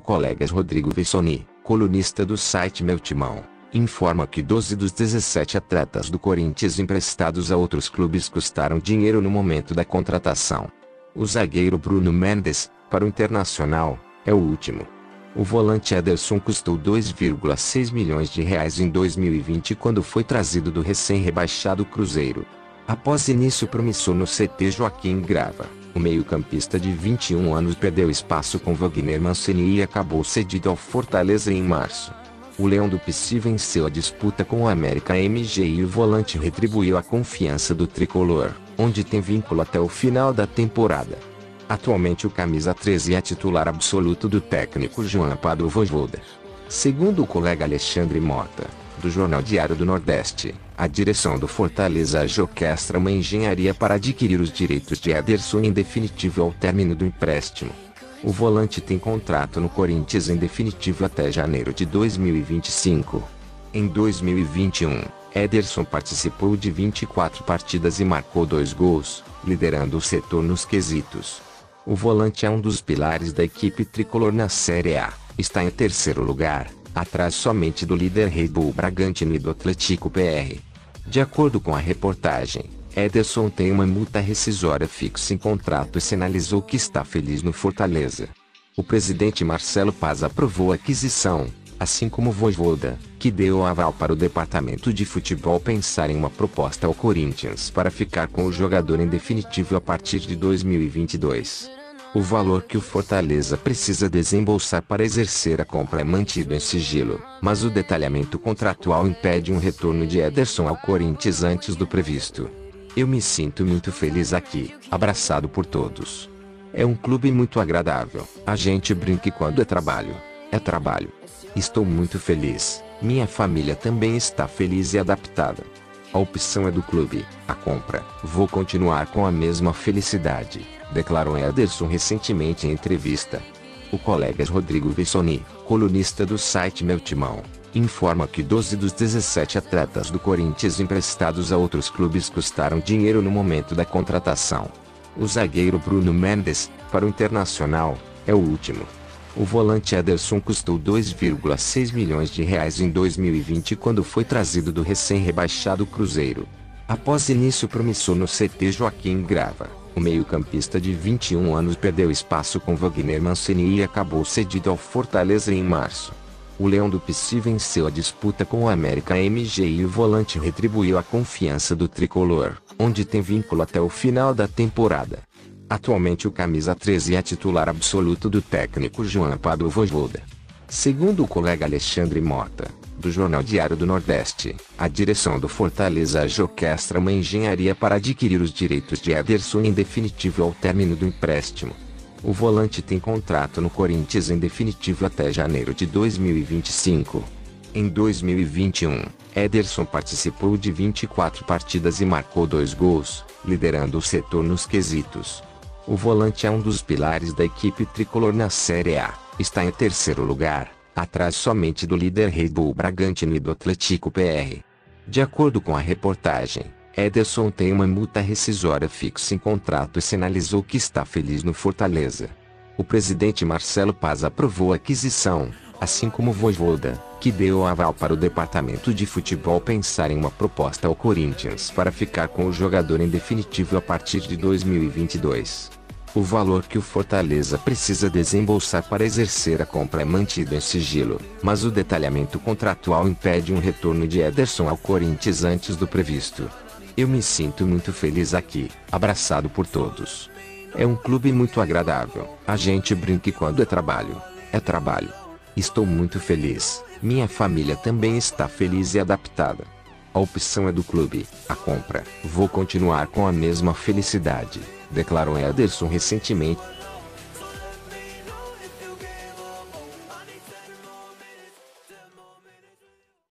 O colega Rodrigo Vessoni, colunista do site Meu Timão, informa que 12 dos 17 atletas do Corinthians emprestados a outros clubes custaram dinheiro no momento da contratação. O zagueiro Bruno Mendes, para o Internacional, é o último. O volante Ederson custou R$ 2,6 milhões em 2020 quando foi trazido do recém-rebaixado Cruzeiro. Após início promissor no CT Joaquim Grava, o meio-campista de 21 anos perdeu espaço com Wagner Mancini e acabou cedido ao Fortaleza em março. O Leão do Pici venceu a disputa com o América MG e o volante retribuiu a confiança do tricolor, onde tem vínculo até o final da temporada. Atualmente o camisa 13 é titular absoluto do técnico Juan Pablo Vojvoda. Segundo o colega Alexandre Mota, do jornal Diário do Nordeste, a direção do Fortaleza orquestra uma engenharia para adquirir os direitos de Ederson em definitivo ao término do empréstimo. O volante tem contrato no Corinthians em definitivo até janeiro de 2025. Em 2021, Ederson participou de 24 partidas e marcou 2 gols, liderando o setor nos quesitos. O volante é um dos pilares da equipe tricolor na Série A, está em 3º lugar. Atrás somente do líder Red Bull Bragantino e do Atlético-PR. De acordo com a reportagem, Ederson tem uma multa rescisória fixa em contrato e sinalizou que está feliz no Fortaleza. O presidente Marcelo Paz aprovou a aquisição, assim como Vojvoda, que deu aval para o departamento de futebol pensar em uma proposta ao Corinthians para ficar com o jogador em definitivo a partir de 2022. O valor que o Fortaleza precisa desembolsar para exercer a compra é mantido em sigilo, mas o detalhamento contratual impede um retorno de Ederson ao Corinthians antes do previsto. Eu me sinto muito feliz aqui, abraçado por todos. É um clube muito agradável, a gente brinca quando é trabalho. É trabalho. Estou muito feliz, minha família também está feliz e adaptada. A opção é do clube, a compra, vou continuar com a mesma felicidade, declarou Ederson recentemente em entrevista. O colega Rodrigo Vessoni, colunista do site Meu Timão, informa que 12 dos 17 atletas do Corinthians emprestados a outros clubes custaram dinheiro no momento da contratação. O zagueiro Bruno Mendes, para o Internacional, é o último. O volante Ederson custou R$ 2,6 milhões em 2020 quando foi trazido do recém-rebaixado Cruzeiro. Após início promissor no CT Joaquim Grava, o meio-campista de 21 anos perdeu espaço com Wagner Mancini e acabou cedido ao Fortaleza em março. O Leão do Pici venceu a disputa com o América MG e o volante retribuiu a confiança do tricolor, onde tem vínculo até o final da temporada. Atualmente o camisa 13 é titular absoluto do técnico João Paulo Vosso. Segundo o colega Alexandre Mota, do jornal Diário do Nordeste, a direção do Fortaleza orquestra uma engenharia para adquirir os direitos de Ederson em definitivo ao término do empréstimo. O volante tem contrato no Corinthians em definitivo até janeiro de 2025. Em 2021, Ederson participou de 24 partidas e marcou 2 gols, liderando o setor nos quesitos. O volante é um dos pilares da equipe tricolor na Série A, está em 3º lugar, atrás somente do líder Red Bull Bragantino e do Atlético-PR. De acordo com a reportagem, Ederson tem uma multa rescisória fixa em contrato e sinalizou que está feliz no Fortaleza. O presidente Marcelo Paz aprovou a aquisição, assim como Vojvoda, que deu aval para o departamento de futebol pensar em uma proposta ao Corinthians para ficar com o jogador em definitivo a partir de 2022. O valor que o Fortaleza precisa desembolsar para exercer a compra é mantido em sigilo, mas o detalhamento contratual impede um retorno de Ederson ao Corinthians antes do previsto. Eu me sinto muito feliz aqui, abraçado por todos. É um clube muito agradável, a gente brinca quando é trabalho. É trabalho. Estou muito feliz, minha família também está feliz e adaptada. A opção é do clube, a compra, vou continuar com a mesma felicidade, declarou Ederson recentemente.